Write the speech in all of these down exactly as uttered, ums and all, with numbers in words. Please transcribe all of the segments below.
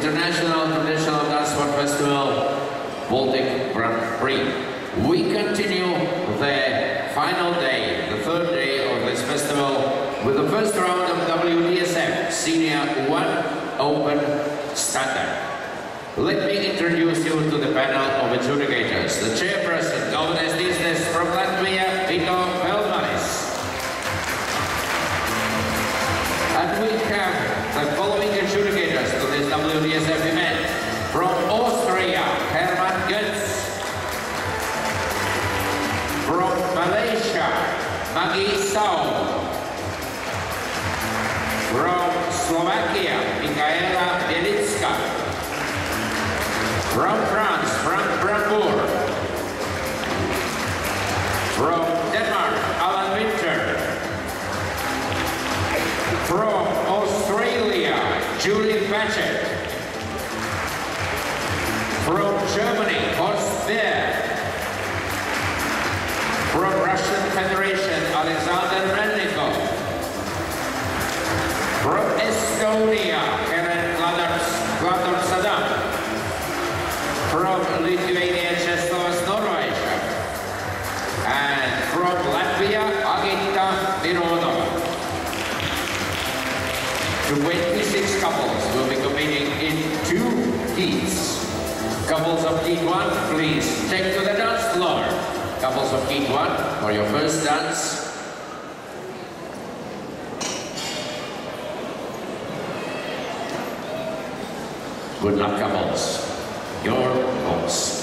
International International Dance Sport Festival Baltic Grand Prix. We continue the final day, the third day of this festival, with the first round of W D S F Senior one Open Standard. Let me introduce you to the panel of adjudicators. The chairperson, Governor Dzinsnis from Latvia, Vito. And we have the following adjudicators to this W D S F event. From Austria, Herman Götz. From Malaysia, Maggie Sao. From Slovakia, Michaela Bielicka. From France, Frank Brandbourg. From Denmark, Alan Winter. From Australia, Julie Batchett. From Germany, Horst Beer. From Russian Federation, Alexander Rennikov. From Estonia, Karen Glador-Sadam. From Lithuania, Czeslovas Norwegia. And from Latvia, Agita Virodo. twenty-six couples will be competing in two heats. Couples of heat one, please take to the dance floor. Couples of heat one for your first dance. Good luck, couples. Your hosts.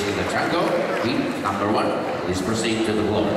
is in the Trango. Heat number one is proceed to the block.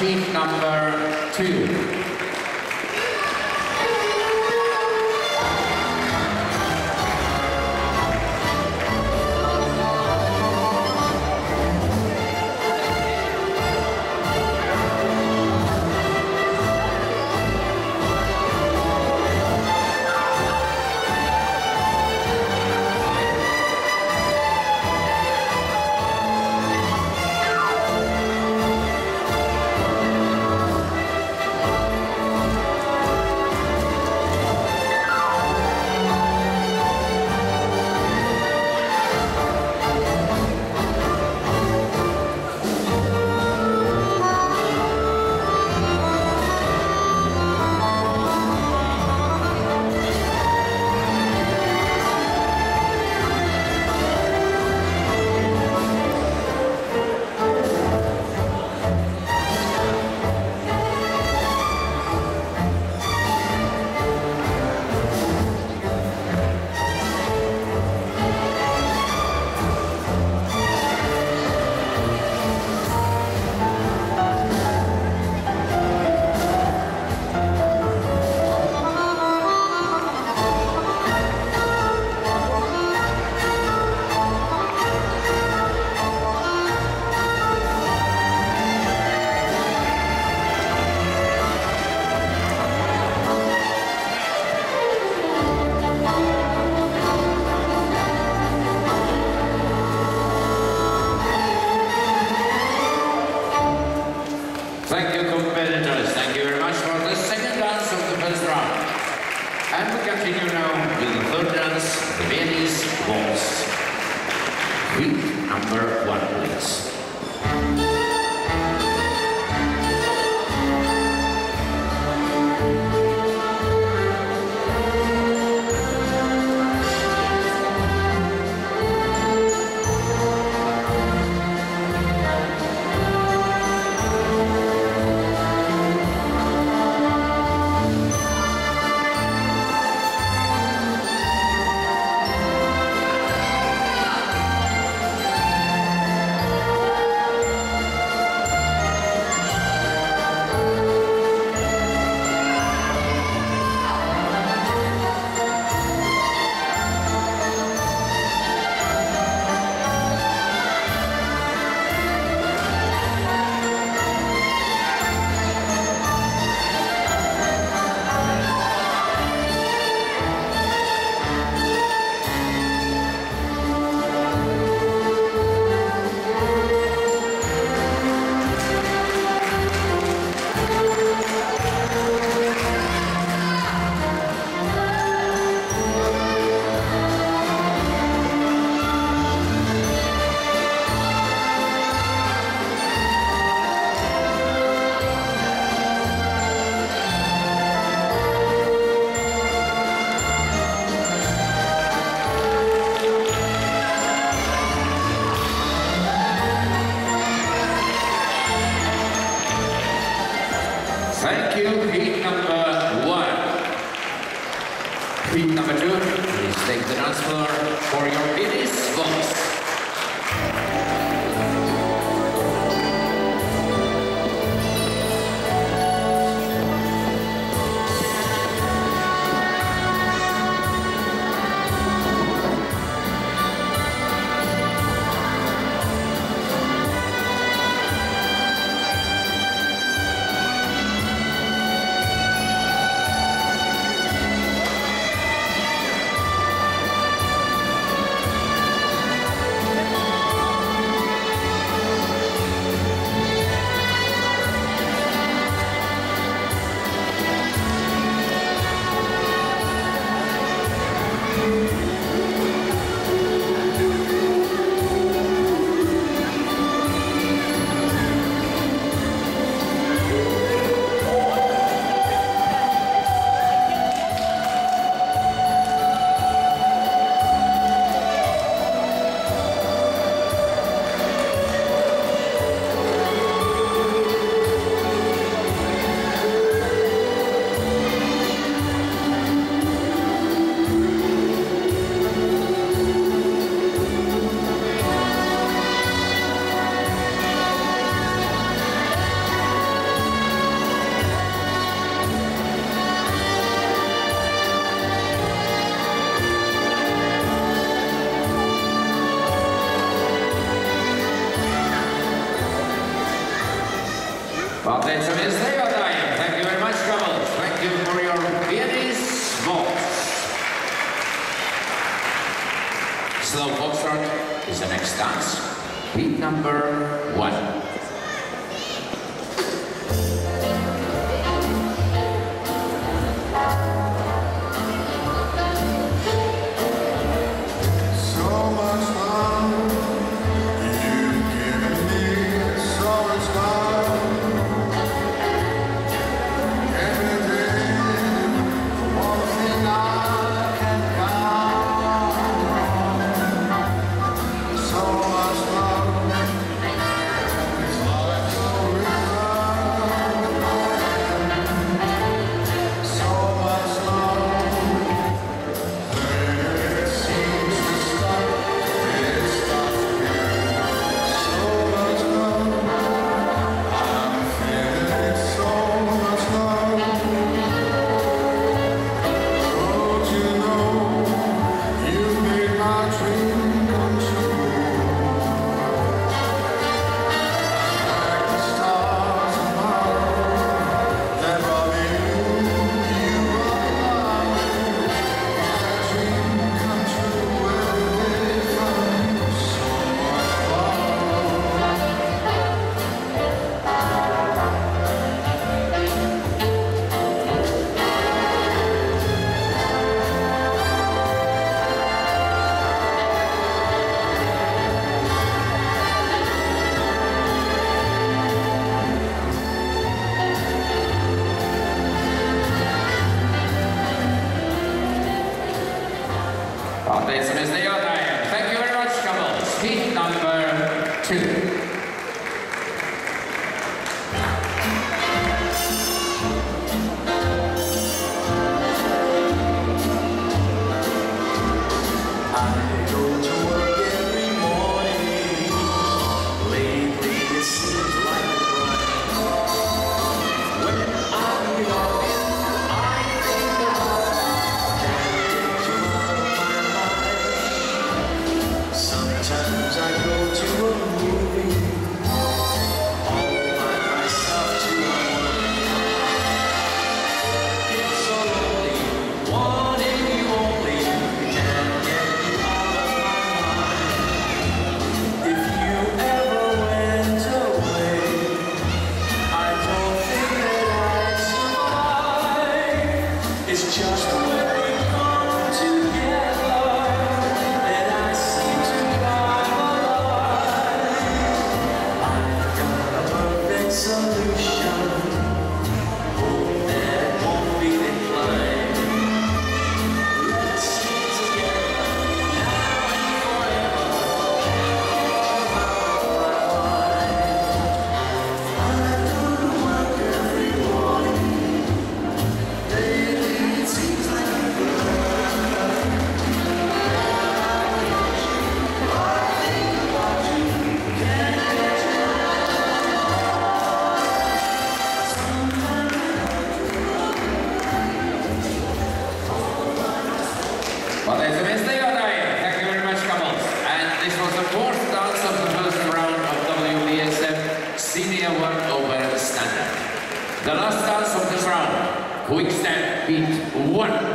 Team number two. Number one, please. Pateicamies dejotājiem. Thank you very much, Kamals. Thank you for your pianist votes. Slow foxtrot is the next dance. Beat number one. Thank you very much, Kamals. Heat number two. Pateicamies dejotājiem. Thank you very much, Kamals. And this was the fourth dance of the first round of W D S F Senior World Over Standard. The last dance of this round, quick step beat one.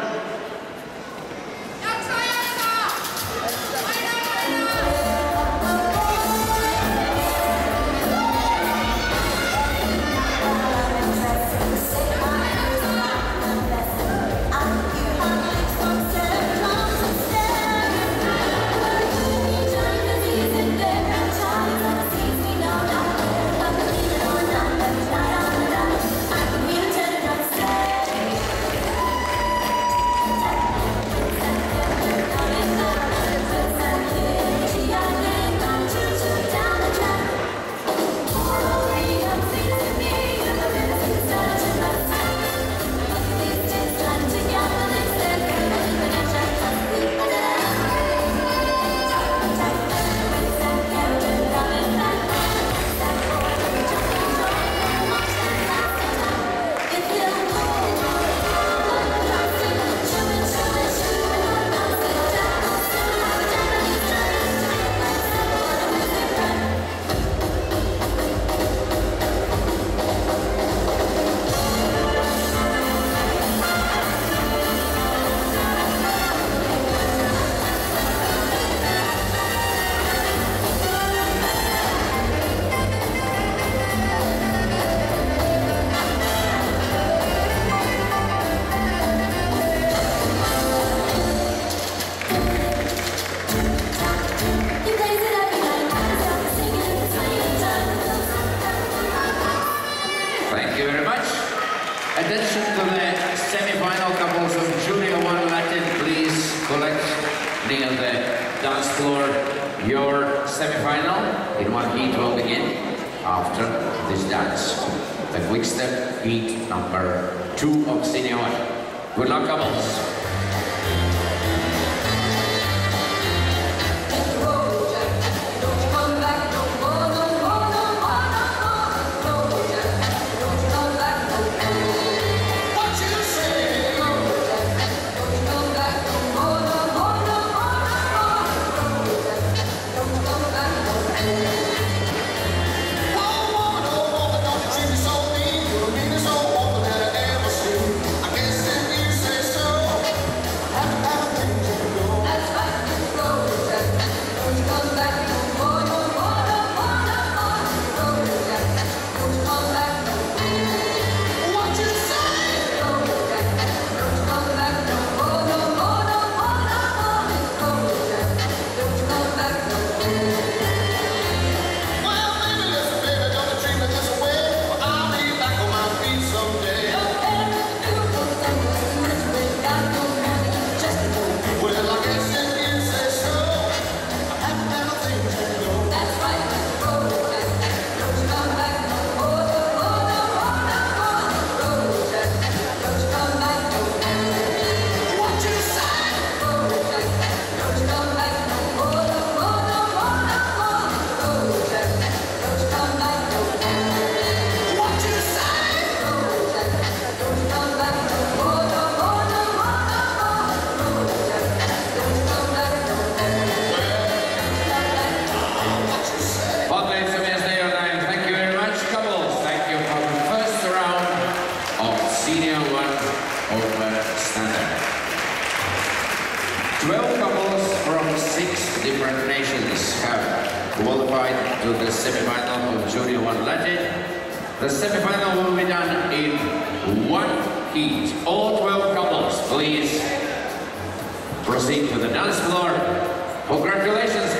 explore your semi-final. In one heat will begin after this dance. The quick step heat number two of senior one. Good luck, couples. Proceed to the dance floor. Congratulations.